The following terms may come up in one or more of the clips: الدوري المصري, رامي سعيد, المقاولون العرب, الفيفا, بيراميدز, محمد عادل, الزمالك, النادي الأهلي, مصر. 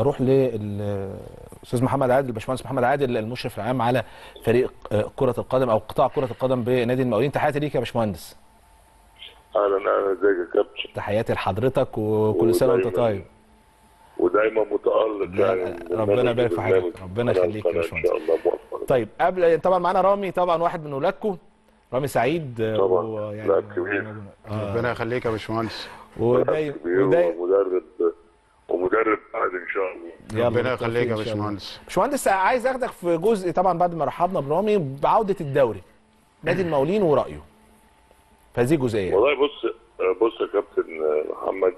اروح للاستاذ محمد عادل، باشمهندس محمد عادل المشرف العام على فريق كره القدم او قطاع كره القدم بنادي المقاولين. تحياتي ليك يا باشمهندس. اهلا ازيك يا كابتن. تحياتي لحضرتك وكل سنه وانت طيب. ودايما متالق يعني. ربنا يبارك في حضرتك، ربنا يخليك يا باشمهندس. طيب قبل طبعا معانا رامي، طبعا واحد من ولادكم رامي سعيد طبعا يعني ربنا يخليك يا باشمهندس. ومدرب قاعد ان شاء الله. ربنا يخليك يا باشمهندس. باشمهندس عايز اخدك في جزء طبعا بعد ما رحبنا برامي بعوده الدوري نادي المقاولين ورايه في هذه الجزئيه. والله بص يا كابتن محمد،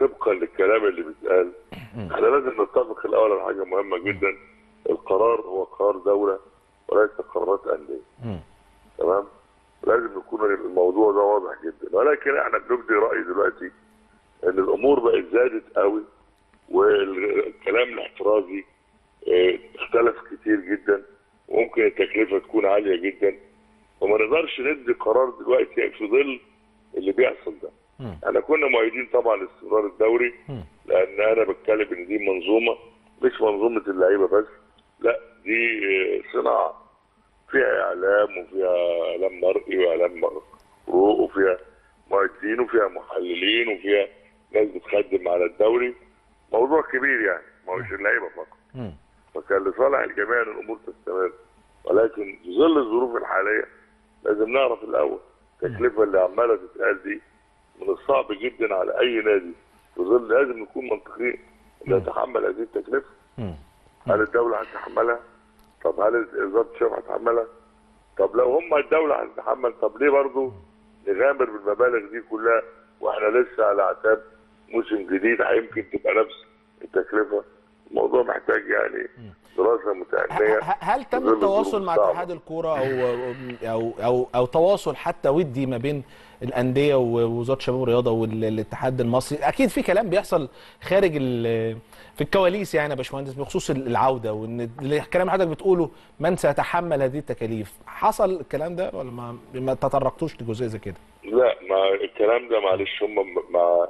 طبقا للكلام اللي بيتقال احنا لازم نتفق الاول على حاجه مهمه جدا. القرار هو قرار دوله وليس قرارات انديه. تمام؟ لازم يكون الموضوع ده واضح جدا، ولكن احنا بنبدي راي دلوقتي ان الامور بقت زادت قوي والكلام الاحترازي اختلف كتير جدا وممكن التكلفه تكون عاليه جدا، وما نقدرش ندي قرار دلوقتي في ظل اللي بيحصل ده. احنا كنا مؤيدين طبعا لاستمرار الدوري، لان انا بتكلم ان دي منظومه، مش منظومه اللعيبه بس، لا دي صناعه فيها اعلام وفيها اعلام مرئي واعلام روح وفيها مؤيدين وفيها محللين وفيها ناس بتخدم على الدوري. موضوع كبير يعني، ما هوش اللعيبه فقط. فكان لصالح الجميع ان الامور تستمر، ولكن في ظل الظروف الحاليه لازم نعرف الاول التكلفه اللي عماله تتقال دي من الصعب جدا على اي نادي في ظل، لازم نكون منطقيين اللي هيتحمل هذه التكلفه. هل الدوله هتتحملها؟ طب هل وزاره الشباب هتتحملها؟ طب لو هم الدوله هتتحمل، طب ليه برضه نغامر بالمبالغ دي كلها واحنا لسه على اعتاب موسم جديد هيمكن تبقى نفس التكلفه؟ الموضوع محتاج يعني دراسه متأنية. هل تم التواصل مع اتحاد الكوره او تواصل حتى ودي ما بين الانديه ووزاره الشباب والرياضه والاتحاد المصري؟ اكيد في كلام بيحصل خارج في الكواليس يعني يا باشمهندس بخصوص العوده، وان الكلام حضرتك بتقوله من سيتحمل هذه التكاليف، حصل الكلام ده ولا ما تطرقتوش لجزئيه زي كده؟ لا، ما الكلام ده معلش هم مع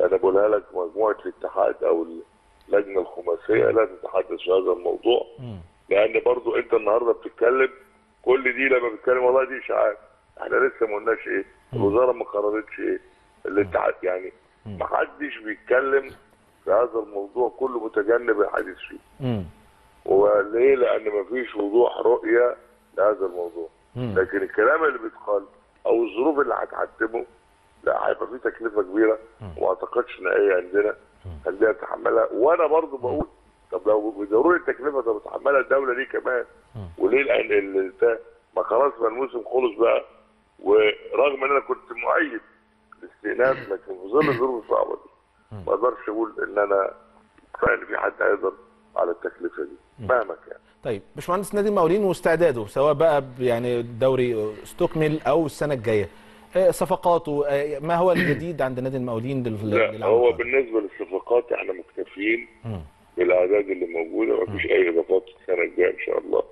انا بقولها لك مجموعه الاتحاد او اللجنه الخماسيه لا تتحدث في هذا الموضوع، لان برضو انت النهارده بتتكلم كل دي، لما بتتكلم والله دي اشاعات، احنا لسه ما قلناش ايه، الوزاره ما قررتش ايه، الاتحاد يعني ما حدش بيتكلم في هذا الموضوع، كله متجنب الحديث فيه. وليه؟ لان ما فيش وضوح رؤيه لهذا الموضوع. لكن الكلام اللي بيتقال او الظروف اللي هتحتمه لا، هيبقى في تكلفه كبيره وما اعتقدش ان اي عندنا نتحملها. وانا برضو بقول طب لو بضروري التكلفه طب تتحملها الدوله ليه كمان؟ وليه ما خلاص ما الموسم خلص بقى، ورغم ان انا كنت مؤيد للاستئناف لكن في ظل الظروف الصعبه دي ما اقدرش اقول ان انا فعلا في حد هيقدر على التكلفه دي مهما كان. طيب باشمهندس، نادي المقاولين واستعداده سواء بقى يعني الدوري استكمل او السنه الجايه، صفقاته ما هو الجديد عند نادي المقاولين لا هو بالنسبه للصفقات احنا مكتفيين بالاعداد اللي موجوده، مفيش اي اضافات السنه الجايه ان شاء الله.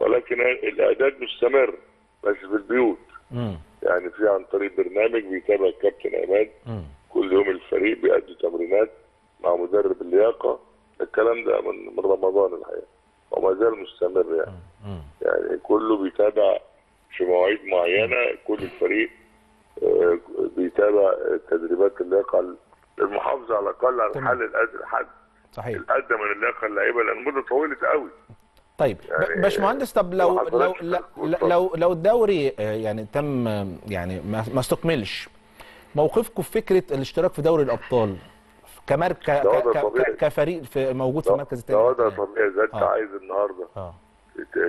ولكن الاعداد مستمر بس في البيوت، يعني في عن طريق برنامج بيتابع الكابتن عماد كل يوم الفريق، بيأدي تمرينات مع مدرب اللياقه. الكلام ده من رمضان الحقيقه وما زال مستمر يعني. يعني كله بيتابع في مواعيد معينه، كل الفريق بيتابع تدريبات اللياقه للمحافظه على الاقل على الحل الادنى صحيح الادنى من اللياقه اللعيبه، لان المده طويله قوي. طيب يعني باشمهندس، طب لو الدوري يعني تم يعني ما استكملش، موقفكم في فكره الاشتراك في دوري الابطال كمركز كفريق في موجود في المركز الثاني؟ ده طبيعي، ده انت عايز النهارده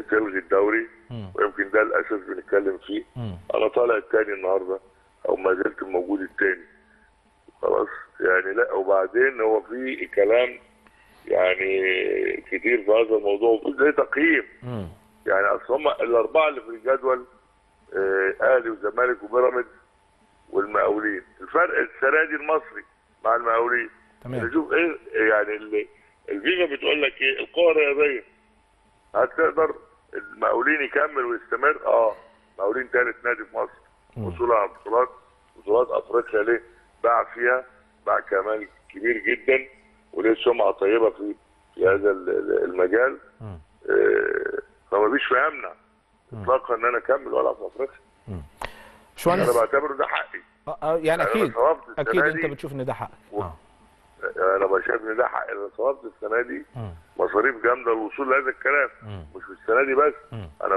تلغي الدوري ويمكن ده الاساس بنتكلم فيه. انا طالع الثاني النهارده او ما زلت موجود الثاني خلاص يعني. لا وبعدين هو في كلام يعني كتير في هذا الموضوع وفي زي تقييم يعني، اصل هم الاربعه اللي في الجدول اهلي وزمالك وبيراميدز والمقاولين، الفرق السنه دي المصري مع المقاولين. تمام، نشوف ايه يعني الفيفا بتقول لك ايه القوى الرياضيه، هتقدر المقاولين يكمل ويستمر؟ المقاولين ثالث نادي في مصر وصوله على بطولات افريقيا، ليه؟ باع فيها باع كمان كبير جدا وليه سمعه طيبه في هذا المجال. فما بيش في همنا اطلاقا ان انا اكمل والعب في افريقيا. باشمهندس انا بعتبره ده حقي. يعني اكيد انت بتشوف ان ده حقك. انا بشايف ان ده حق. انا صرفت السنه دي مصاريف جامده للوصول لهذا الكلام. مش في السنه دي بس. انا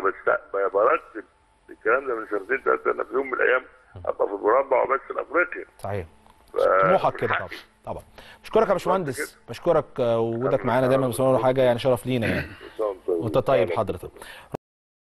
برتب الكلام ده من سنتين ثلاثه انا في يوم من الايام ابقى في المربع وبكسب افريقيا. صحيح. طموحك كده طبعا. طبعا بشكرك يا باشمهندس، بشكرك وجودك معانا دايما بصراحه حاجه يعني شرف لينا يعني. وانت طيب حضرتك.